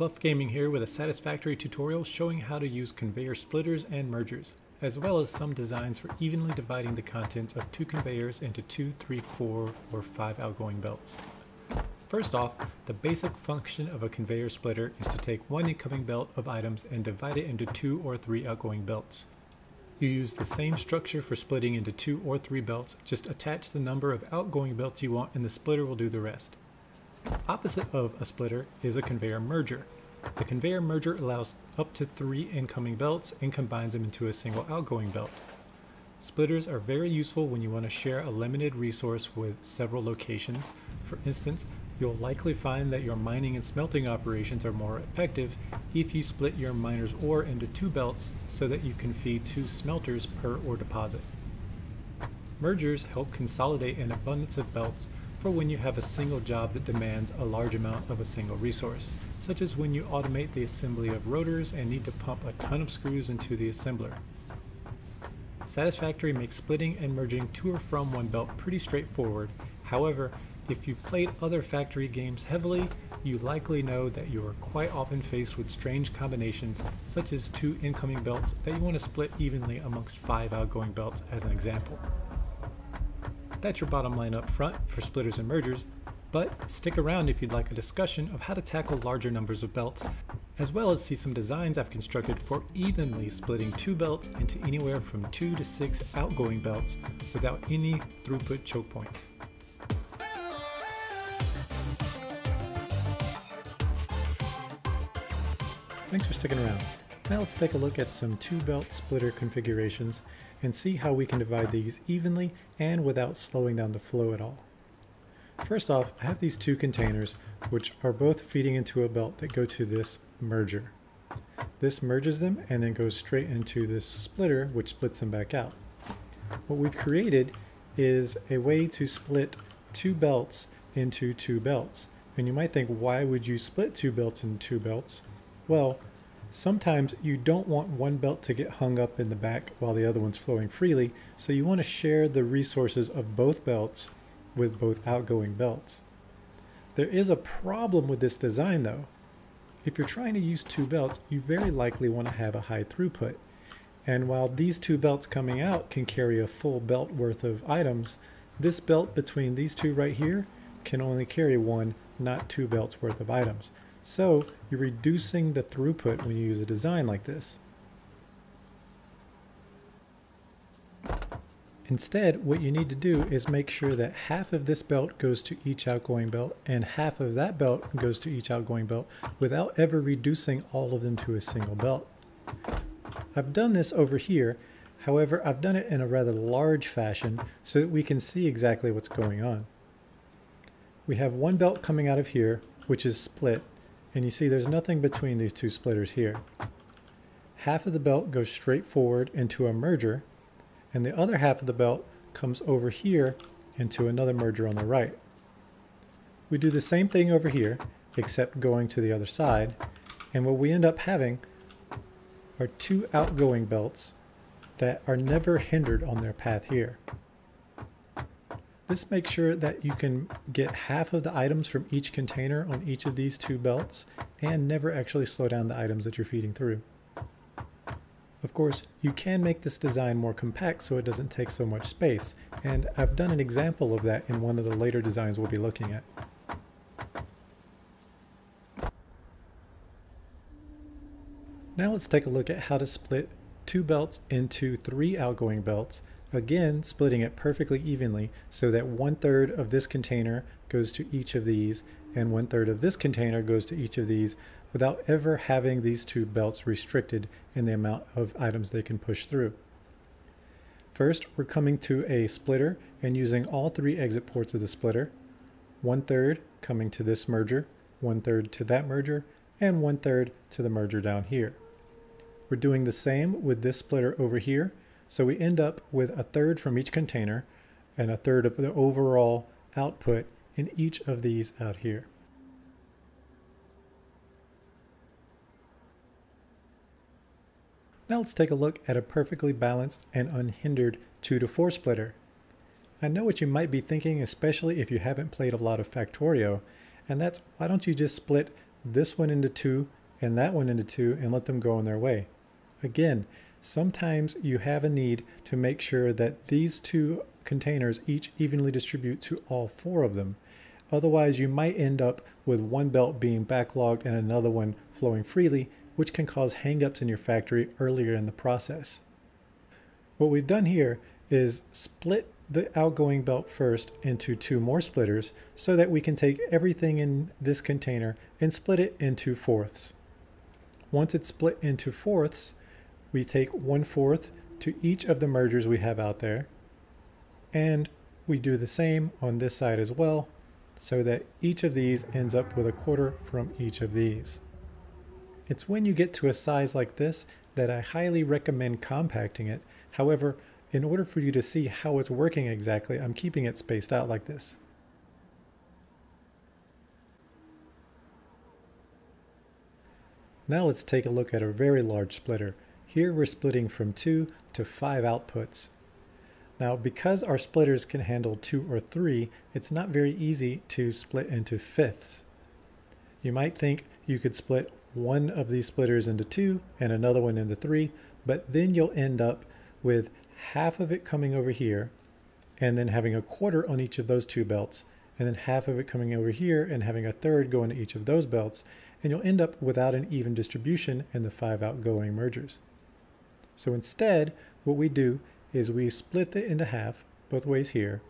BLUF Gaming here with a Satisfactory tutorial showing how to use conveyor splitters and mergers, as well as some designs for evenly dividing the contents of two conveyors into 2, 3, 4, or 5 outgoing belts. First off, the basic function of a conveyor splitter is to take one incoming belt of items and divide it into 2 or 3 outgoing belts. You use the same structure for splitting into 2 or 3 belts, just attach the number of outgoing belts you want and the splitter will do the rest. Opposite of a splitter is a conveyor merger. The conveyor merger allows up to 3 incoming belts and combines them into a single outgoing belt. Splitters are very useful when you want to share a limited resource with several locations. For instance, you'll likely find that your mining and smelting operations are more effective if you split your miner's ore into 2 belts so that you can feed 2 smelters per ore deposit. Mergers help consolidate an abundance of belts for when you have a single job that demands a large amount of a single resource, such as when you automate the assembly of rotors and need to pump a ton of screws into the assembler. Satisfactory makes splitting and merging to or from one belt pretty straightforward. However, if you've played other factory games heavily, you likely know that you are quite often faced with strange combinations, such as 2 incoming belts that you want to split evenly amongst 5 outgoing belts as an example. That's your bottom line up front for splitters and mergers, but stick around if you'd like a discussion of how to tackle larger numbers of belts, as well as see some designs I've constructed for evenly splitting 2 belts into anywhere from 2 to 6 outgoing belts without any throughput choke points. Thanks for sticking around. Now let's take a look at some 2-belt splitter configurations and see how we can divide these evenly and without slowing down the flow at all. First off, I have these 2 containers which are both feeding into a belt that go to this merger. This merges them and then goes straight into this splitter, which splits them back out. What we've created is a way to split 2 belts into 2 belts. And you might think, why would you split 2 belts into 2 belts? Well, sometimes you don't want one belt to get hung up in the back while the other one's flowing freely, so you want to share the resources of both belts with both outgoing belts. There is a problem with this design though. If you're trying to use 2 belts, you very likely want to have a high throughput. And while these 2 belts coming out can carry a full belt worth of items, this belt between these 2 right here can only carry 1, not 2 belts worth of items. So you're reducing the throughput when you use a design like this. Instead, what you need to do is make sure that half of this belt goes to each outgoing belt and half of that belt goes to each outgoing belt without ever reducing all of them to a single belt. I've done this over here, however, I've done it in a rather large fashion so that we can see exactly what's going on. We have 1 belt coming out of here, which is split. And you see there's nothing between these 2 splitters here. Half of the belt goes straight forward into a merger, and the other half of the belt comes over here into another merger on the right. We do the same thing over here, except going to the other side, and what we end up having are 2 outgoing belts that are never hindered on their path here. This makes sure that you can get half of the items from each container on each of these 2 belts and never actually slow down the items that you're feeding through. Of course, you can make this design more compact so it doesn't take so much space, and I've done an example of that in one of the later designs we'll be looking at. Now let's take a look at how to split 2 belts into 3 outgoing belts. Again, splitting it perfectly evenly so that 1/3 of this container goes to each of these and 1/3 of this container goes to each of these without ever having these 2 belts restricted in the amount of items they can push through. First, we're coming to a splitter and using all 3 exit ports of the splitter. 1/3 coming to this merger, 1/3 to that merger, and 1/3 to the merger down here. We're doing the same with this splitter over here. So we end up with 1/3 from each container and 1/3 of the overall output in each of these out here. Now let's take a look at a perfectly balanced and unhindered 2-to-4 splitter. I know what you might be thinking, especially if you haven't played a lot of Factorio, and that's why don't you just split this one into two and that one into two and let them go on their way. Again, sometimes you have a need to make sure that these two containers each evenly distribute to all four of them. Otherwise, you might end up with one belt being backlogged and another one flowing freely, which can cause hangups in your factory earlier in the process. What we've done here is split the outgoing belt first into two more splitters so that we can take everything in this container and split it into fourths. Once it's split into fourths, we take 1/4 to each of the mergers we have out there, and we do the same on this side as well, so that each of these ends up with 1/4 from each of these. It's when you get to a size like this that I highly recommend compacting it. However, in order for you to see how it's working exactly, I'm keeping it spaced out like this. Now let's take a look at a very large splitter. Here we're splitting from 2 to 5 outputs. Now, because our splitters can handle 2 or 3, it's not very easy to split into fifths. You might think you could split one of these splitters into 2 and another one into 3, but then you'll end up with half of it coming over here and then having 1/4 on each of those two belts, and then half of it coming over here and having 1/3 go into each of those belts, and you'll end up without an even distribution in the 5 outgoing mergers. So instead, what we do is we split it into half both ways here,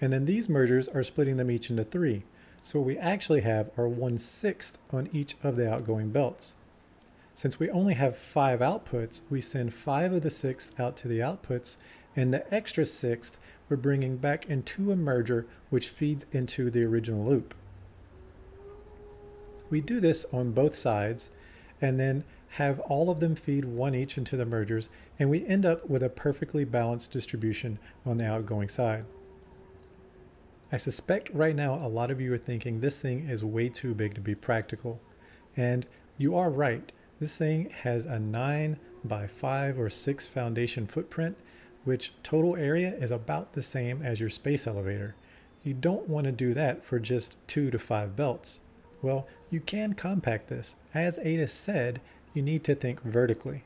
and then these mergers are splitting them each into 3. So what we actually have are 1/6 on each of the outgoing belts. Since we only have 5 outputs, we send 5 of the 6th out to the outputs, and the extra 6th we're bringing back into a merger which feeds into the original loop. We do this on both sides and then have all of them feed 1 each into the mergers, and we end up with a perfectly balanced distribution on the outgoing side. I suspect right now a lot of you are thinking this thing is way too big to be practical, and you are right. This thing has a 9 by 5 or 6 foundation footprint, which total area is about the same as your space elevator. You don't want to do that for just 2 to 5 belts. Well, you can compact this. As Ada said, you need to think vertically.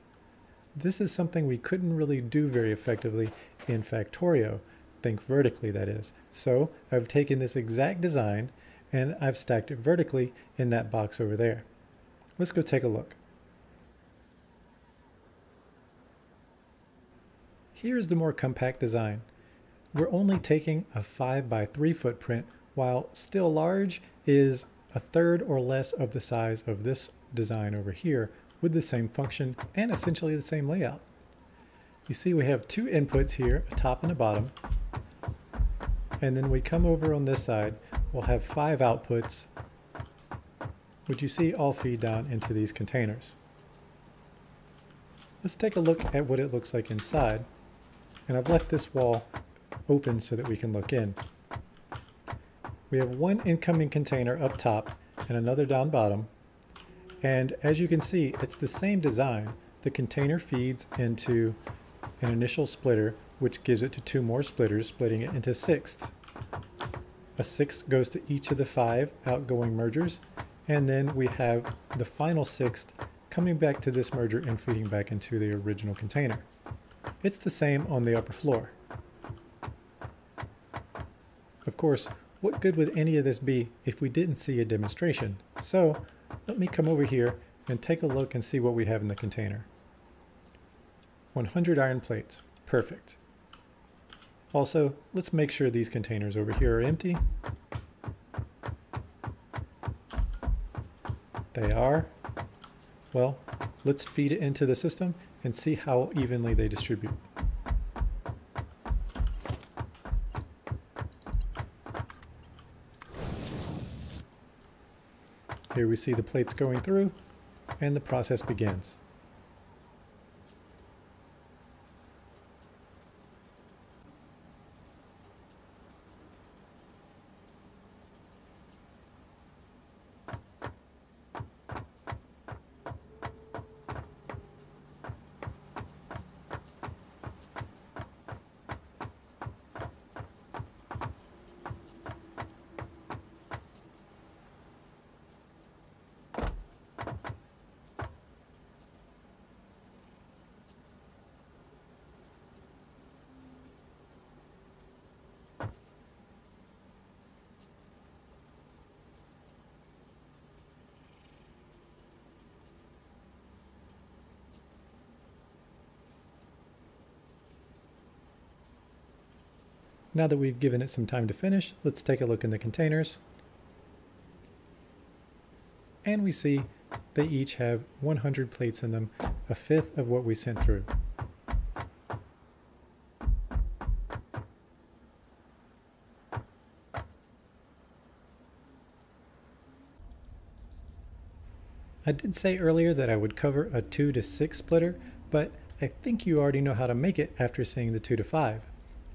This is something we couldn't really do very effectively in Factorio. Think vertically, that is. So I've taken this exact design and I've stacked it vertically in that box over there. Let's go take a look. Here's the more compact design. We're only taking a 5 by 3 footprint, while still large is 1/3 or less of the size of this design over here, with the same function and essentially the same layout. You see we have 2 inputs here, a top and a bottom, and then we come over on this side, we'll have 5 outputs, which you see all feed down into these containers. Let's take a look at what it looks like inside, and I've left this wall open so that we can look in. We have 1 incoming container up top and another down bottom. And as you can see, it's the same design. The container feeds into an initial splitter, which gives it to 2 more splitters, splitting it into 6ths. A 6th goes to each of the 5 outgoing mergers. And then we have the final 6th coming back to this merger and feeding back into the original container. It's the same on the upper floor. Of course, what good would any of this be if we didn't see a demonstration? So let me come over here and take a look and see what we have in the container. 100 iron plates, perfect. Also, let's make sure these containers over here are empty. They are. Well, let's feed it into the system and see how evenly they distribute. Here we see the plates going through, and the process begins. Now that we've given it some time to finish, let's take a look in the containers. And we see they each have 100 plates in them, a fifth of what we sent through. I did say earlier that I would cover a 2 to 6 splitter, but I think you already know how to make it after seeing the 2 to 5.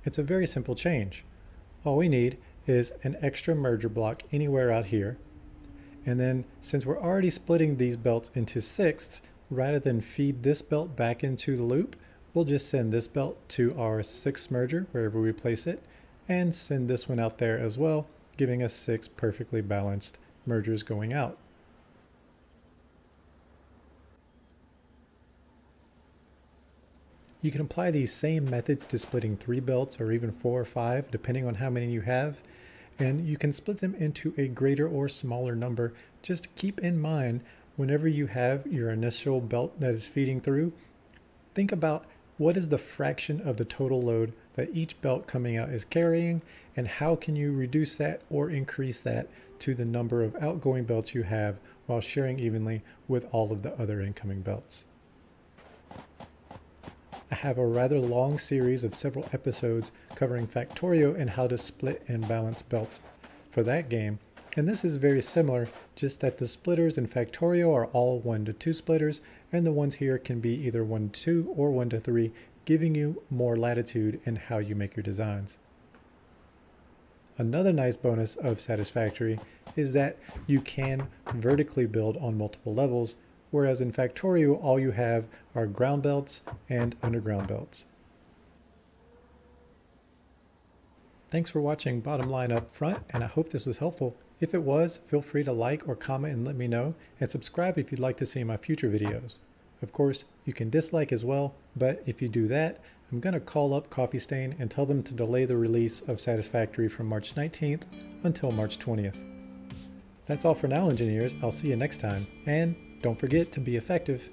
It's a very simple change. All we need is an extra merger block anywhere out here. And then since we're already splitting these belts into sixths, rather than feed this belt back into the loop, we'll just send this belt to our 6th merger wherever we place it, and send this one out there as well, giving us 6 perfectly balanced mergers going out. You can apply these same methods to splitting 3 belts or even 4 or 5, depending on how many you have, and you can split them into a greater or smaller number. Just keep in mind, whenever you have your initial belt that is feeding through, think about what is the fraction of the total load that each belt coming out is carrying, and how can you reduce that or increase that to the number of outgoing belts you have while sharing evenly with all of the other incoming belts. I have a rather long series of several episodes covering Factorio and how to split and balance belts for that game, and this is very similar, just that the splitters in Factorio are all 1 to 2 splitters, and the ones here can be either 1 to 2 or 1 to 3, giving you more latitude in how you make your designs. Another nice bonus of Satisfactory is that you can vertically build on multiple levels, whereas in Factorio all you have are ground belts and underground belts. Thanks for watching Bottom Line Up Front, and I hope this was helpful. If it was, feel free to like or comment and let me know, and subscribe if you'd like to see my future videos. Of course, you can dislike as well, but if you do that, I'm going to call up Coffee Stain and tell them to delay the release of Satisfactory from March 19th until March 20th. That's all for now, engineers. I'll see you next time, and don't forget to be effective.